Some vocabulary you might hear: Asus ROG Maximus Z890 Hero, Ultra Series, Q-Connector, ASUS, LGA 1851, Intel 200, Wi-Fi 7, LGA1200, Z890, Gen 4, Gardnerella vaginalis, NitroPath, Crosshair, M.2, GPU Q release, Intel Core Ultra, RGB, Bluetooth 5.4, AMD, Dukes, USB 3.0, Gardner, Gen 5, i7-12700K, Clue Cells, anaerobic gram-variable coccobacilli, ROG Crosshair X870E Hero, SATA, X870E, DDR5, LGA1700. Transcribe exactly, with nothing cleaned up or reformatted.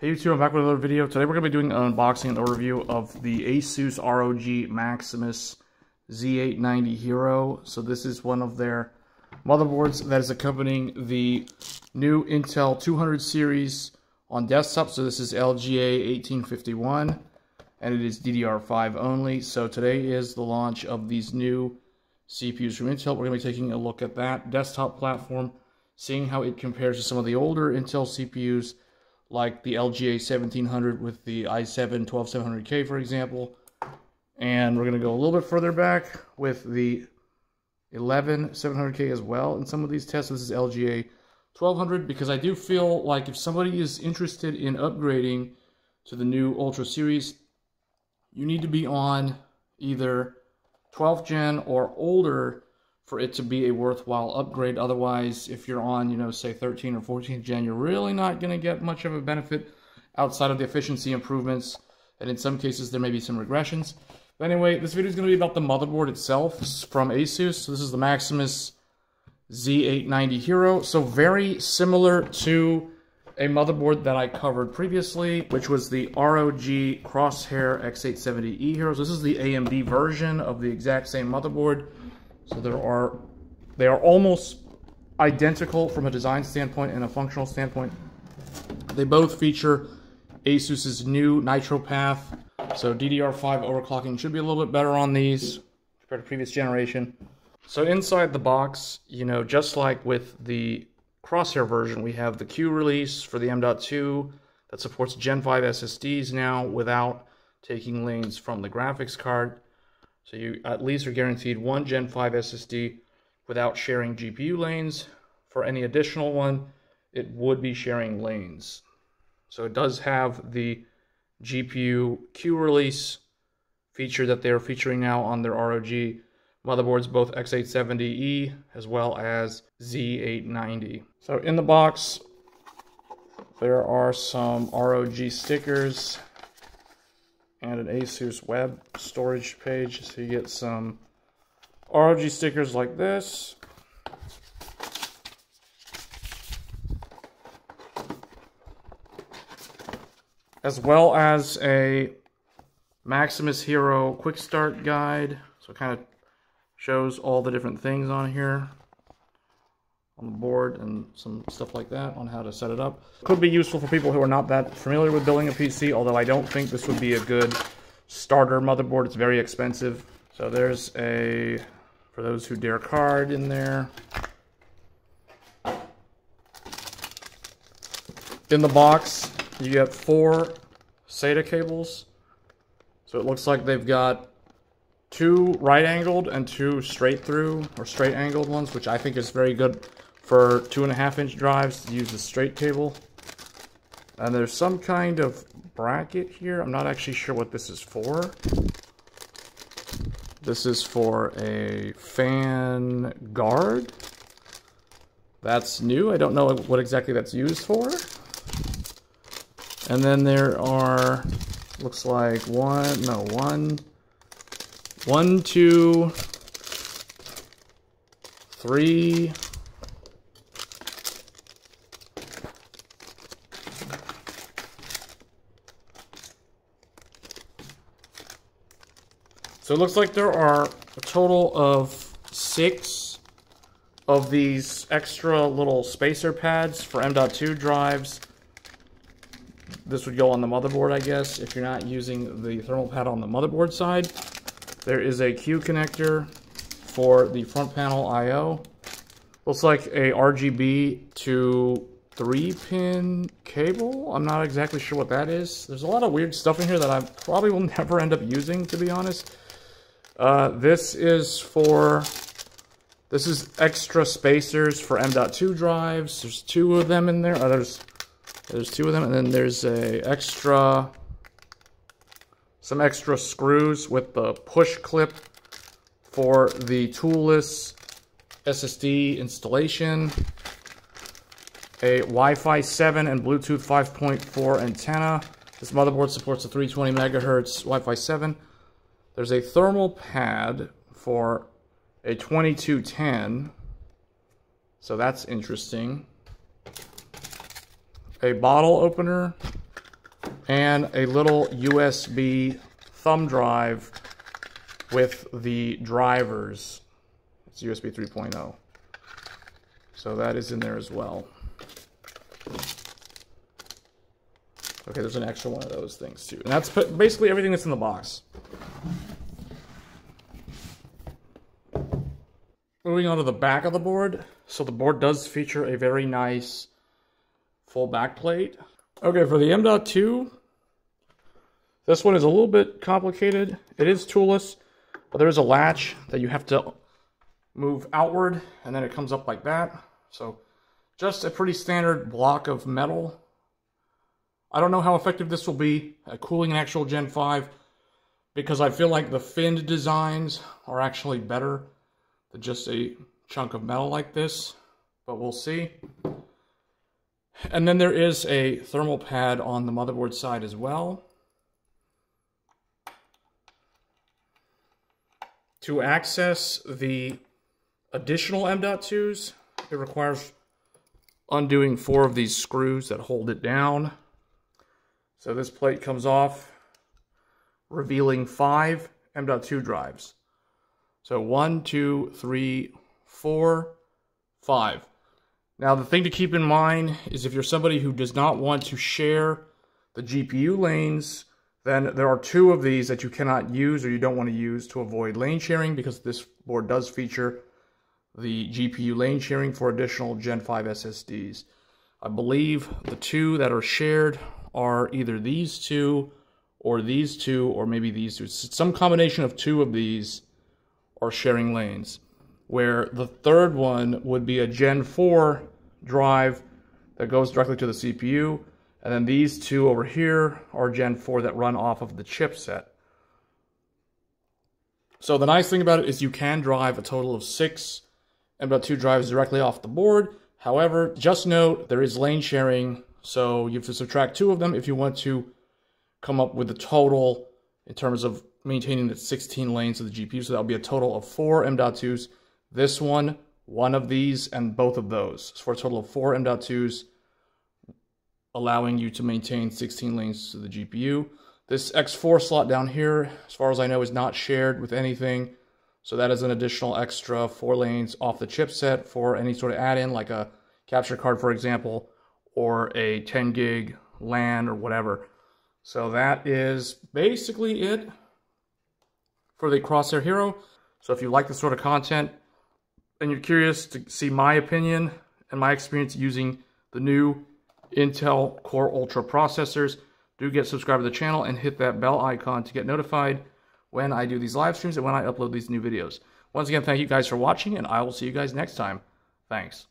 Hey YouTube, I'm back with another video. Today we're going to be doing an unboxing and overview of the Asus R O G Maximus Z eight ninety Hero. So this is one of their motherboards that is accompanying the new Intel two hundred series on desktop. So this is L G A eighteen fifty-one and it is D D R five only. So today is the launch of these new C P Us from Intel. We're going to be taking a look at that desktop platform, seeing how it compares to some of the older Intel C P Us like the L G A seventeen hundred with the i seven twelve seven hundred K, for example. And we're going to go a little bit further back with the eleven seven hundred K as well in some of these tests. This is L G A twelve hundred, because I do feel like if somebody is interested in upgrading to the new Ultra Series, you need to be on either twelfth gen or older for it to be a worthwhile upgrade. Otherwise, if you're on, you know, say thirteen or fourteenth gen, you're really not going to get much of a benefit outside of the efficiency improvements, and in some cases there may be some regressions. But anyway, this video is going to be about the motherboard itself from Asus. So this is the Maximus Z eight ninety Hero. So very similar to a motherboard that I covered previously, which was the R O G Crosshair X eight seventy E Hero. So this is the A M D version of the exact same motherboard. So there are, they are almost identical from a design standpoint and a functional standpoint. They both feature Asus's new NitroPath. So D D R five overclocking should be a little bit better on these compared to previous generation. So inside the box, you know, just like with the Crosshair version, we have the Q release for the M dot two that supports Gen five S S Ds now without taking lanes from the graphics card. So you at least are guaranteed one Gen five S S D without sharing G P U lanes. For any additional one, it would be sharing lanes. So it does have the G P U Q release feature that they're featuring now on their R O G motherboards, both X eight seventy E as well as Z eight ninety. So in the box, there are some R O G stickers and an Asus web storage page. So you get some R O G stickers like this. As well as a Maximus Hero quick start guide. So it kind of shows all the different things on here on the board and some stuff like that on how to set it up. Could be useful for people who are not that familiar with building a P C, although I don't think this would be a good starter motherboard. It's very expensive. So there's a, for those who dare, card in there. In the box, you get four SATA cables. So it looks like they've got two right-angled and two straight-through or straight-angled ones, which I think is very good for two and a half inch drives to use the straight cable. And there's some kind of bracket here. I'm not actually sure what this is for. This is for a fan guard. That's new. I don't know what exactly that's used for. And then there are, looks like one, no, one, One, two, three, so it looks like there are a total of six of these extra little spacer pads for M dot two drives. This would go on the motherboard, I guess, if you're not using the thermal pad on the motherboard side. There is a Q connector for the front panel I O. Looks like a R G B to three pin cable. I'm not exactly sure what that is. There's a lot of weird stuff in here that I probably will never end up using, to be honest. Uh, this is for, this is extra spacers for M dot two drives. There's two of them in there. Oh, there's, there's two of them, and then there's a extra... some extra screws with the push clip for the toolless S S D installation. A Wi-Fi seven and Bluetooth five point four antenna. This motherboard supports the three twenty megahertz Wi-Fi seven. There's a thermal pad for a twenty-two ten. So that's interesting. A bottle opener and a little U S B thumb drive with the drivers. It's U S B three point oh. So that is in there as well. Okay, there's an extra one of those things too. And that's basically everything that's in the box. Moving on to the back of the board. So the board does feature a very nice full back plate. Okay, for the M dot two, this one is a little bit complicated. It is toolless, but there is a latch that you have to move outward, and then it comes up like that. So just a pretty standard block of metal. I don't know how effective this will be at cooling an actual Gen five, because I feel like the finned designs are actually better than just a chunk of metal like this, but we'll see. And then there is a thermal pad on the motherboard side as well. To access the additional M dot twos, it requires undoing four of these screws that hold it down. So this plate comes off, revealing five M dot two drives. So one, two, three, four, five. Now the thing to keep in mind is if you're somebody who does not want to share the G P U lanes, then there are two of these that you cannot use or you don't want to use to avoid lane sharing, because this board does feature the G P U lane sharing for additional Gen five S S Ds. I believe the two that are shared are either these two or these two or maybe these two. Some combination of two of these are sharing lanes, where the third one would be a Gen four drive that goes directly to the C P U, and then these two over here are Gen four that run off of the chipset. So the nice thing about it is you can drive a total of six M dot two drives directly off the board. However, just note there is lane sharing, so you have to subtract two of them if you want to come up with the total in terms of maintaining the sixteen lanes of the G P U. So that'll be a total of four M dot twos. This one, one of these, and both of those. So for a total of four M dot twos, allowing you to maintain sixteen lanes to the G P U. This X four slot down here, as far as I know, is not shared with anything. So that is an additional extra four lanes off the chipset for any sort of add-in, like a capture card, for example, or a ten gig LAN or whatever. So that is basically it for the Crosshair Hero. So if you like this sort of content and you're curious to see my opinion and my experience using the new Intel Core Ultra processors, do get subscribed to the channel and hit that bell icon to get notified when I do these live streams and when I upload these new videos. Once again, thank you guys for watching, and I will see you guys next time. Thanks.